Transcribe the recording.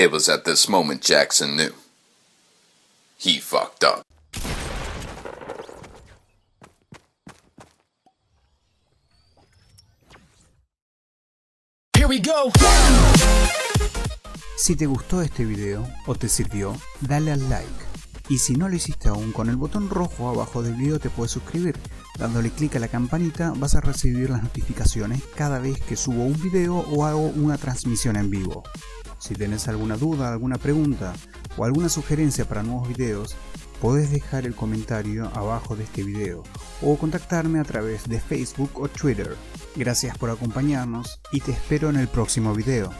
It was at this moment Jackson knew. He fucked up. Here we go. Si te gustó este video o te sirvió, dale al like. Y si no lo hiciste aún, con el botón rojo abajo del video te puedes suscribir. Dándole clic a la campanita vas a recibir las notificaciones cada vez que subo un video o hago una transmisión en vivo. Si tenés alguna duda, alguna pregunta o alguna sugerencia para nuevos videos, podés dejar el comentario abajo de este video o contactarme a través de Facebook o Twitter. Gracias por acompañarnos y te espero en el próximo video.